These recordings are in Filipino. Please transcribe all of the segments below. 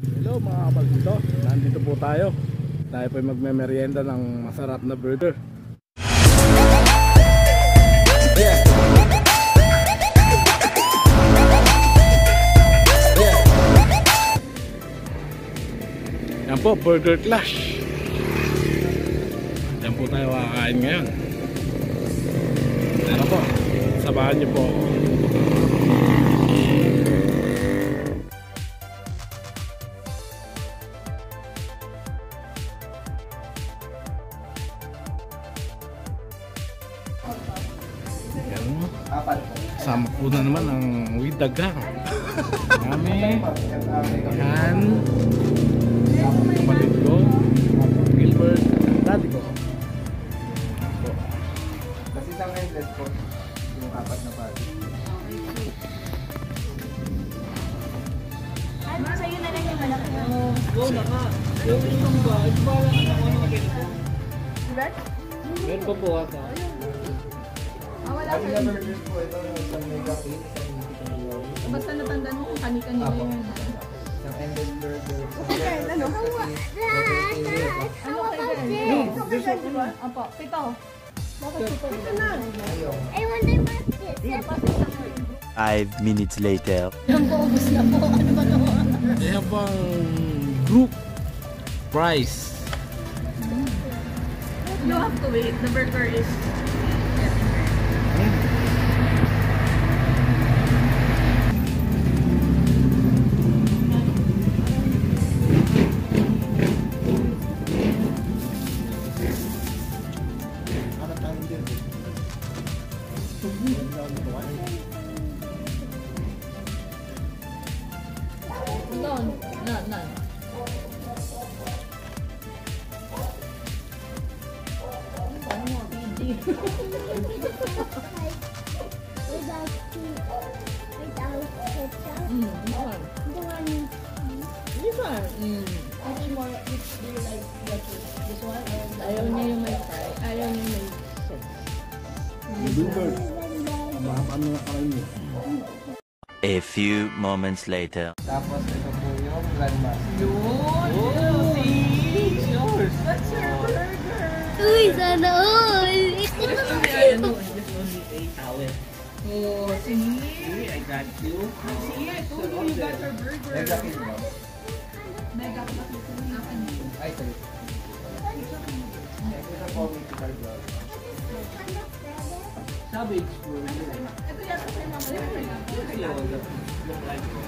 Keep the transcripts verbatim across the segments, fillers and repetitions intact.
Hello mga kapagdito, nandito po tayo. Tayo po magme-merienda ng masarap na burger. Yan po, Burger Clash. Yan po tayo kakain ngayon. Ano po, sabahan niyo po. Sama po na naman ang widagang kami yan kapatid ko Gilbert dati ko kasi sa endless po yung apat na bali ano sa'yo na lang yung malaki go na ka yung itong ba ito ba lang ako na ganito ganito po ata basta natandaan mo kung kani-kanina yung ano? Ano kayo ba? Apo, pito. Pito na. I want the basket. Five minutes later. Ang paubos na po. Ano ba ito? Kaya bang group price. You have to wait. The burger is... A few moments later. Tapos ito po yung grandma. Yun! See? It's yours! That's your burger! Uy! Sana all! Oh, see? I got you. See? I told you you got your burger. Mega kit ba? Mega kit ba? Ay, sorry. Ito sa comic card ba? Sabi, it's for you. Ito yata sa'yo naman. Ito yung live ko.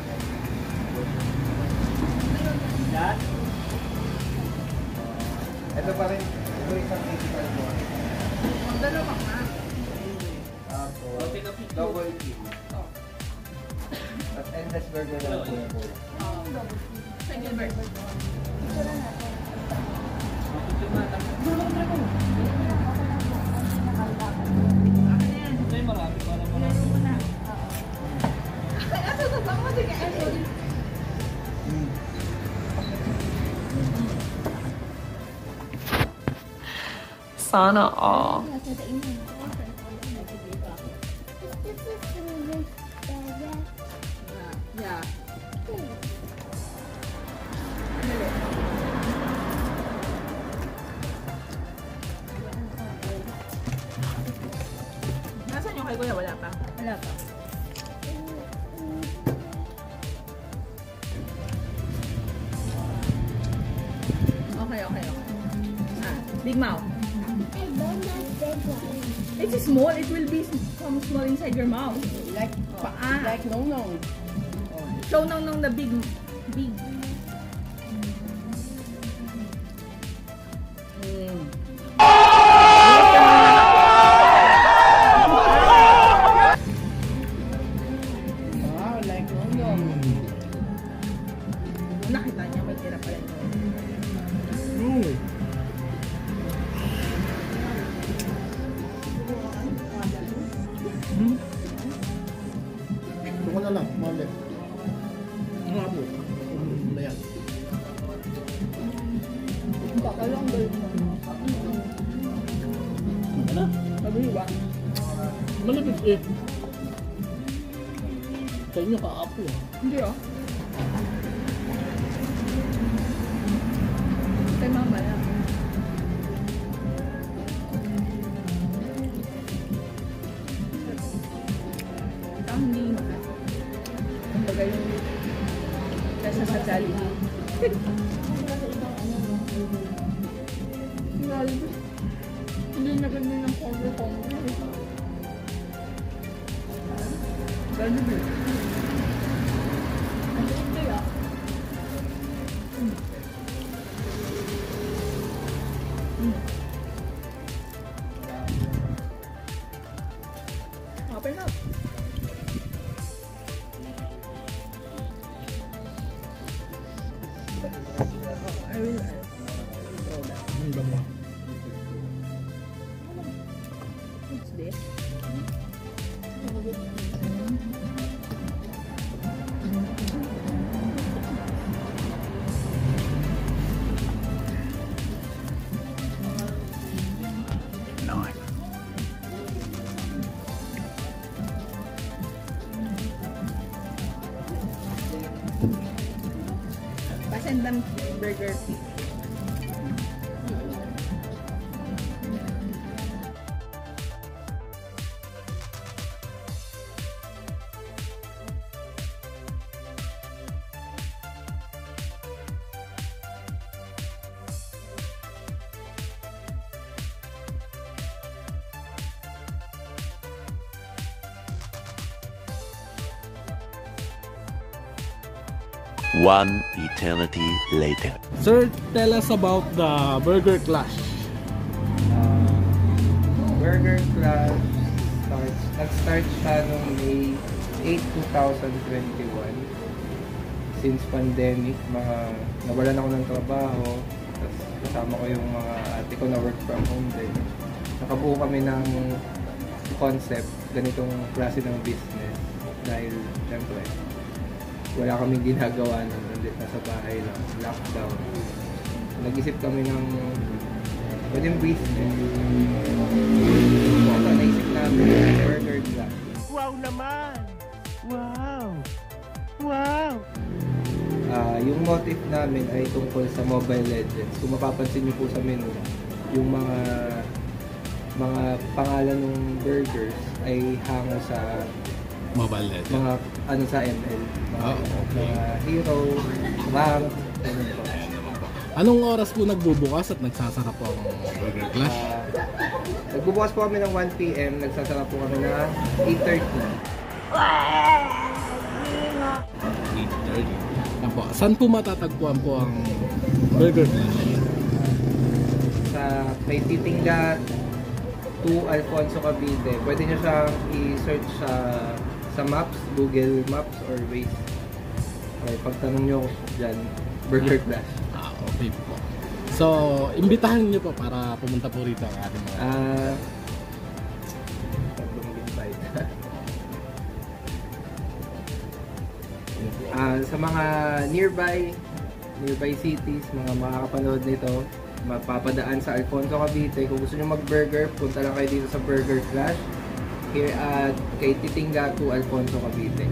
That? Ito pa rin. Ito yung isang eighty-five mo. Ang dalawa ka. Ako. Double team. At endless burger lang po. Oo, double team. Second burger. Ito na natin. Ito na natin. Dulog na ko. Sana all. Yeah. Nasaan yung kay Kuya? Wala pa? Wala pa. Okay, okay, okay. Ah, big mouth. It's small. It will be some small inside your mouth. Like paa. Like no no. Show no no the big big. Wow, like no no. Nakita niya may tira pala ito. No. Malapit eh. Sa inyo kaapo. Hindi ah. sa Jollibee. Hindi na ganda ng combo-combo. Jollibee. Ang liit kaya. Open up. I will throw that. What's this? Nine. Pasend ng burger pizza. One eternity later. Sir, tell us about the Burger Clash. Uh, Burger Clash starts, nag-start siya noong May eight, two thousand twenty-one. Since pandemic, mga, nawalan ako ng trabaho. Tapos kasama ko yung mga ate ko na work from home din. Nakabuo kami ng concept, ganitong klase ng business. Dahil, siyempre, wala kaming ginagawa nun, nandit na sa bahay lang, lockdown. Nag-isip kami ng pwedeng business. Baka naisip namin yung burger clash. Wow naman! Wow! Wow! Uh, yung motive namin ay tungkol sa Mobile Legends. Kung mapapansin niyo po sa menu, yung mga mga pangalan ng burgers ay hango sa Mobile Legends. Mga ano sa M L. Mga, oh, okay. Mga hero, rank, ano po. Anong oras po nagbubukas at nagsasarap po ang Burger Clash? Uh, nagbubukas po kami ng one P M, nagsasarap po kami na eight thirty. eight thirty. Apo, saan po matatagpuan po ang Burger Clash? Sa may Titinga to Alfonso Cavite. Pwede nyo siyang i-search sa sa maps, Google Maps or Waze. Okay, pagtanong nyo dyan, Burger Clash. Ah, okay po. So, imbitahan nyo po para pumunta po rito ang ating mga... Ah... Tatlong invite. Ah, sa mga nearby, nearby cities, mga makakapanood nito, mapapadaan sa Alfonso Cavite. Kung gusto nyo mag-burger, punta lang kayo dito sa Burger Clash. Here at kay Titinga to Alfonso Cavite.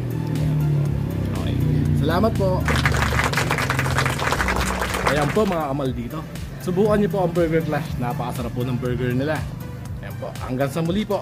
Okay. Salamat po. Ayan po mga amal dito. Subukan niyo po ang Burger Clash. Napakasarap po ng burger nila. Ayan po. Hanggang sa muli po.